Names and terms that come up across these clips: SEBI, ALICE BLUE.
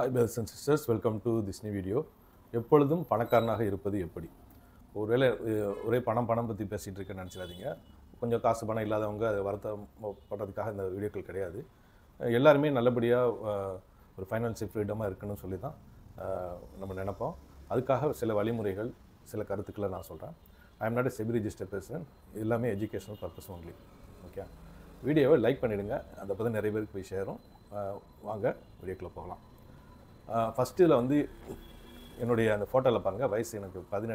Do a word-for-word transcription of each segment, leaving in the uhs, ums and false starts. Hi brothers and sisters, welcome to this new video. எப்பொழுதும் பணக்காரனாக இருப்பது எப்படி? ஒருவேளை ஒரே பணம் பணம் பத்தி பேசிட்டு இருக்கேன்னு நினைச்சிடாதீங்க. கொஞ்சம் காசு பணம் இல்லாதவங்க அது வருத்தப்படுறதுக்காக இந்த வீடியோக்கள் கிடையாது. எல்லாருமே நல்லபடியா ஒரு ஃபைனான்ஷியல் ஃப்ரீடமா இருக்கணும்னு சொல்லி தான் நம்ம நினைப்போம். அதுக்காக சில வழிமுறைகள், சில கருத்துக்களை நான் சொல்றேன். I am not a SEBI registered person. எல்லாமே educational purpose only. Okay. வீடியோவை லைக் பண்ணிடுங்க. அத பத்தி நிறைய பேருக்கு போய் ஷேரும். வாங்க வீடியோக்குள்ள போகலாம். First la vandu ennoda and photo la paarenga vayas enakku eighteen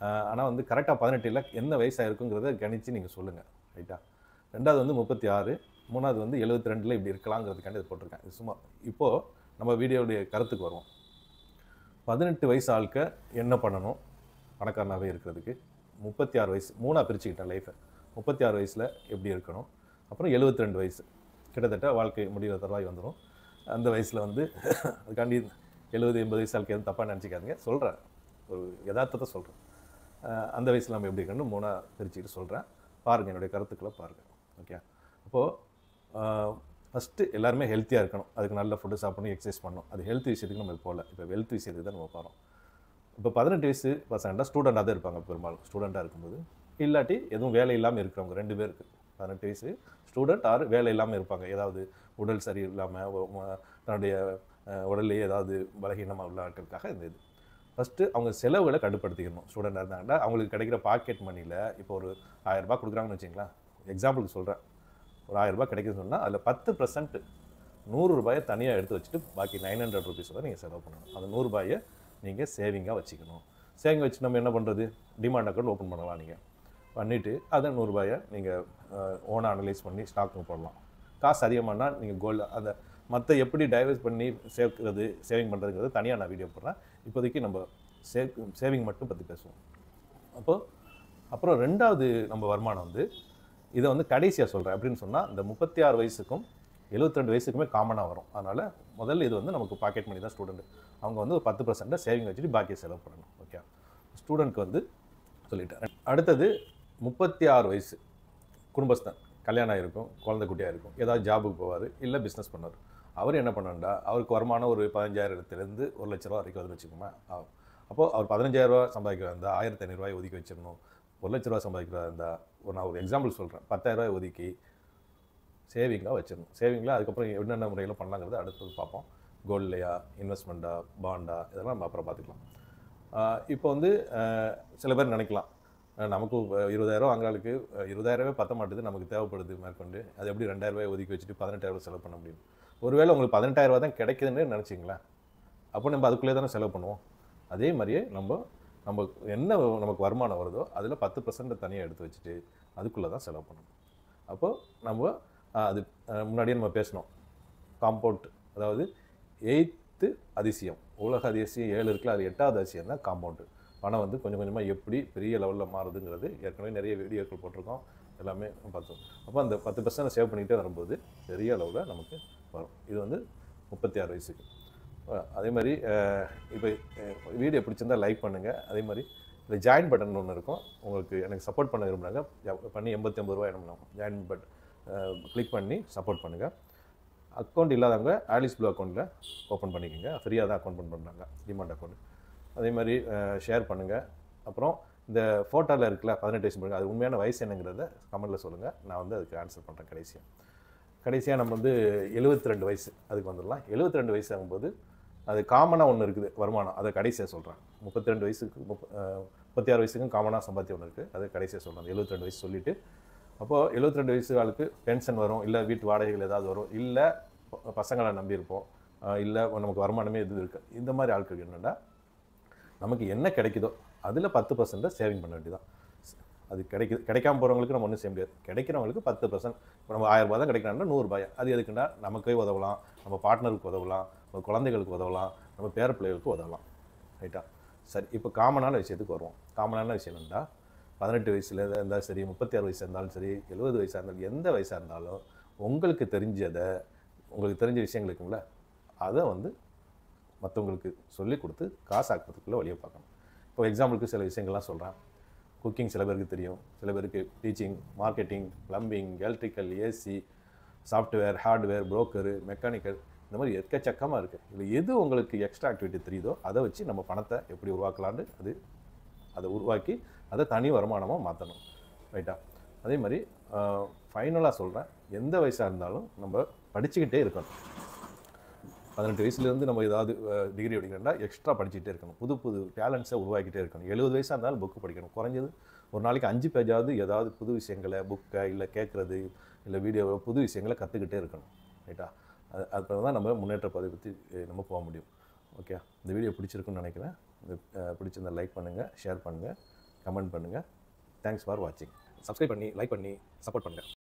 ana vandu correct ah eighteen la enna vayas a irukungradha ganichi neenga solunga right ah rendavathu vandu thirty-six moonathu vandu seventy-two la ipdi irukalaamngradhukku idu potirukken idu summa ipo nama video ude karathukku varum eighteen vayas aalka enna pannanum panakarnave irukradhukku thirty-six vayas moona pirichikitta life thirty-six vayas la ipdi irukanum appuram seventy-two vayas kidathetta vaalkai mudiyira tharvai vandrum அந்த வயசுல வந்து அதுக்காண்டி seventy eighty வயசுக்கு எதுவும் தப்பா நினைச்சிக்காதீங்க சொல்றேன் ஒரு யதார்த்தத்தை சொல்றேன் அந்த வயசுல நாம எப்படி இருக்கணும் மூணா தெரிஞ்சிட்டு சொல்றேன் பாருங்க என்னோட கருத்துக்களை பாருங்க ஓகே அப்போ ஃபர்ஸ்ட் எல்லாரும் ஹெல்தியா இருக்கணும் அதுக்கு நல்ல ஃபுட் சாப்பிடணும் எக்சர்சைஸ் பண்ணணும் அது ஹெல்த் விஷயத்துக்கு நம்ம போகல இப்போ வெல்த் விஷயத்துக்கு தான் நம்ம போறோம் இப்போ eighteen வயசு பசங்கடா ஸ்டூடண்டா தான் இருப்பாங்க பெரும்பாலும் ஸ்டூடண்டா இருக்கும்போது இல்லாட்டி எதுவும் வேலை இல்லாம இருக்கறவங்க ரெண்டு பேருக்கு eighteen வயசு ஸ்டூடண்ட் ஆர் வேலை இல்லாம இருப்பாங்க ஏதாவது உடல் சரியில்லாம தன்னுடைய உடல்லே ஏதாவது பலகீனமா உள்ள ஆட்களுக்காக இந்த இது ஃபர்ஸ்ட் அவங்க செலவுகளை கட்டுப்படுத்திக்கணும் ஸ்டூடண்டா இருந்தாங்கடா அவங்களுக்கு கிடைக்கிற பாக்கெட் மணில இப்போ ஒரு one thousand ரூபாய் கொடுக்குறாங்கன்னு வெச்சீங்களா எக்ஸாம்பிளுக்கு சொல்றேன் ஒரு one thousand ரூபாய் கிடைக்குன்னு சொன்னா அதுல ten percent one hundred ரூபாயை தனியா எடுத்து வச்சிட்டு பாக்கி nine hundred rupees நீங்க செலவு பண்ணணும் அந்த one hundred ரூபாயை நீங்க சேவிங்கா வச்சிக்கணும் சேவிங் வச்சி நம்ம என்ன பண்றது டிமாண்ட் அக்கவுண்ட் ஓபன் பண்ணலாம் நீங்க பண்ணிட்டு அத one hundred ரூபாயை நீங்க ஓனா அனலைஸ் பண்ணி ஸ்டாக்ல போடலாம் காசு அதிகமானா நீங்க கோல்ட் அந்த மத்த எப்படி டைவர்ஸ் பண்ணி சேவ்க்கிறது சேவிங் பண்றதுங்கிறது தனியா நான் வீடியோ போடுறேன் இப்போதைக்கு நம்ம சேவிங் மட்டும் பத்தி பேசுவோம் அப்போ அப்புறம் இரண்டாவது நம்ம வருமானம் வந்து இத வந்து கடைசியா சொல்றேன் அப்படினு சொன்னா இந்த thirty-six வயசுக்கும் seventy-two வயசுக்குமே காமனா வரும் அதனால முதல்ல இது வந்து நமக்கு பாக்கெட் மணி தான் ஸ்டூடண்ட் அவங்க வந்து ten percent சேவிங் வச்சிட்டு பாக்கி செலவு பண்ணணும் ஓகே ஸ்டூடண்ட்க்கு வந்து சொல்லிட்டேன் அடுத்து thirty-six வயசு குடும்பஸ்தான் கல்யாணம் ஆயிருக்கும் குழந்தை குட்டியா இருக்கும் ஏதாவது ஜாபுக்கு போவாரு இல்ல பிசினஸ் பண்ணுவாரு அவர் என்ன பண்ணண்டா அவருக்கு வருமானம் ஒரு fifteen thousand இருந்து one lakh ரூபாய் வரைக்கும் வந்து வெச்சுக்குமா அப்போ அவர் fifteen thousand ரூபாய் சம்பாதிக்கிறதா இருந்தா fifteen hundred ரூபாய் ஒதுக்கி வெச்சிரணும் one lakh ரூபாய் சம்பாதிக்கிறதா இருந்தா ஒரு நான் ஒரு எக்ஸாம்பிள் சொல்றேன் ten thousand ரூபாய் ஒதுக்கி சேவிங்கா வெச்சிரணும் சேவிங்ல அதுக்கு அப்புறம் என்னென்ன முறையில பண்ணலாம்ங்கறது அடுத்து பாப்போம் கோல்ட்லயா இன்வெஸ்ட்மென்ட்டா பாண்டா இதெல்லாம் நம்ம அப்புறம் பாத்துக்கலாம் இப்போ வந்து சில பேர் நினைக்கலாம் நமக்கு twenty thousand ஆங்காளுக்கு twenty thousand பத்த மாட்டது நமக்கு தேவைப்படுது மேற்கொண்டு அது எப்படி two thousand ஒதுக்கி வச்சிட்டு eighteen thousand செலவு பண்ண முடியும் ஒருவேளை உங்களுக்கு eighteen thousand தான் கிடைக்குதுன்னு நினைச்சீங்களா அப்போ நம்ம அதுக்குள்ளே தான செலவு பண்ணுவோம் அதே மாதிரியே நம்ம நம்ம என்ன நமக்கு வருமானம் வருதோ அதுல ten percent தனியா எடுத்து வச்சிட்டு அதுக்குள்ள தான் செலவு பண்ணணும் அப்போ நம்ம அது முன்னாடியே நம்ம பேசணும் காம்பவுண்ட் அதாவது eighth அதிசயம் உலக அதிசயம் seven இருக்குல அது eighth அதிசயம் தான் காம்பவுண்ட் பணம் வந்து கொஞ்சம் கொஞ்சமா எப்படி பெரிய லெவல்ல மாறுதுங்கிறது ஏற்கனவே நிறைய வீடியோக்கள் போட்டுருக்கோம் எல்லாமே பார்த்தோம் அப்ப அந்த ten percent சேவ் பண்ணிட்டே வரும்போது பெரிய லெவல்ல நமக்கு வரும் இது வந்து thirty-six வயசுக்கு அதே மாதிரி இப்போ வீடியோ பிடிச்சிருந்தா லைக் பண்ணுங்க அதே மாதிரி இந்த ஜாயின் பட்டன் ஒன்னு இருக்கும் உங்களுக்கு எனக்கு சப்போர்ட் பண்ண விரும்பறாங்க பண்ணி eighty-nine ரூபாய் என்னமோ ஜாயின் பட் கிளிக் பண்ணி சப்போர்ட் பண்ணுங்க அக்கவுண்ட் இல்லாதவங்க ஆலிஸ் ப்ளூ அக்கவுண்ட்ல ஓபன் பண்ணிக்கங்க ஃப்ரீயா தான் அக்கவுண்ட் பண்றாங்க டிமாண்ட் அக்கவுண்ட் அதே மாதிரி ஷேர் பண்ணுங்க அப்புறம் இந்த போட்டோல இருக்குல eighteen வயசு பாருங்க அது உண்மையான வயசு என்னங்கறதை கமெண்ட்ல சொல்லுங்க நான் வந்து அதுக்கு ஆன்சர் பண்றேன் கடைசியா கடைசியா நம்ம வந்து seventy-two வயசு அதுக்கு வந்துறலாம் seventy-two வயசு ஆகும்போது அது காமனா ஒன்னு இருக்குது வருமானம் அத கடைசியா சொல்றேன் thirty-two வயசுக்கு thirty-six வயசுக்கும் காமனா சம்பாத்தியம் ஒன்னு இருக்கு அத கடைசியா சொல்றேன் seventy-two வயசு சொல்லிட்டு அப்போ seventy-two வயசு ஆளுக்கு பென்ஷன் வரும் இல்ல வீட்டு வாடகைகள் ஏதாவது வரும் இல்ல பசங்கள நம்பி இருப்போம் இல்ல நமக்கு வருமானமே எதுவும் இருக்கு இந்த மாதிரி ஆட்களுக்கு என்னன்னா நமக்கு என்ன கிடைக்குதோ அதுல ten percent சேவிங் பண்ண வேண்டியதா அது கிடைக்காம போறவங்களுக்கு நம்ம ஒண்ணு செய்ய முடியாது கிடைக்கிறவங்களுக்கு ten percent இப்போ நம்ம one thousand ரூபாய் தான் கிடைக்கறானே one hundred ரூபாய் அது எதுக்குன்னா நமக்கே உதவலாம் நம்ம பார்ட்னருக்கு உதவலாம் நம்ம குழந்தைகளுக்கு உதவலாம் நம்ம பேர பிள்ளைகளுக்கு உதவலாம் ரைட்டா சரி இப்போ காமனான விஷயத்துக்கு வருவோம் காமனான விஷயம் என்னன்னா eighteen வயசுல இருந்தா சரி thirty-six வயசா இருந்தாலும் சரி seventy வயசா இருந்தாலும் எந்த வயசா இருந்தாலும் உங்களுக்கு தெரிஞ்சதை உங்களுக்கு தெரிஞ்ச விஷயங்கள் இருக்கும்ல அத வந்து மற்றவங்களுக்கு சொல்லி கொடுத்து காசு ஆக்குறதுக்குள்ள வழியை பார்க்கணும் இப்போ எக்ஸாம்பிளுக்கு சில விஷயங்கள்லாம் சொல்றேன் குக்கிங் சில பேருக்கு தெரியும் சில பேருக்கு teaching marketing plumbing electrical AC software hardware broker mechanical இந்த மாதிரி எக்கச்சக்கமா இருக்கு. இல்ல எது உங்களுக்கு எக்ஸ்ட்ரா ஆக்டிவிட்டி தெரியுதோ அதை வச்சு நம்ம பணத்தை எப்படி உருவாக்கலாம்னு அது அதை உருவாக்கி அதை தனி வருமானமா மாற்றணும். ரைட்டா? அதே மாதிரி ஃபைனலாக சொல்கிறேன், எந்த வயசாக இருந்தாலும் நம்ம படிச்சுக்கிட்டே இருக்கணும். பதினெட்டு வயசுலேருந்து நம்ம ஏதாவது டிகிரி படிக்கிறோம்னா எக்ஸ்ட்ரா படிச்சுக்கிட்டே இருக்கணும், புது புது டேலண்ட்ஸை உருவாக்கிட்டே இருக்கணும். எழுபது வயசாக இருந்தாலும் புக்கு படிக்கணும், குறைஞ்சது ஒரு நாளைக்கு அஞ்சு பேஜாவது ஏதாவது புது விஷயங்களை புக்கை இல்லை கேட்குறது இல்லை வீடியோவை புது விஷயங்களை கற்றுக்கிட்டே இருக்கணும். ரைட்டா? அது அதுக்கு தான் நம்ம முன்னேற்ற பாதை பற்றி நம்ம போக முடியும். ஓகே, இந்த வீடியோ பிடிச்சிருக்குன்னு நினைக்கிறேன். இந்த பிடிச்சிருந்தால் லைக் பண்ணுங்கள், ஷேர் பண்ணுங்கள், கமெண்ட் பண்ணுங்கள். தேங்க்ஸ் ஃபார் வாட்சிங். சப்ஸ்கிரைப் பண்ணி லைக் பண்ணி சப்போர்ட் பண்ணுங்கள்.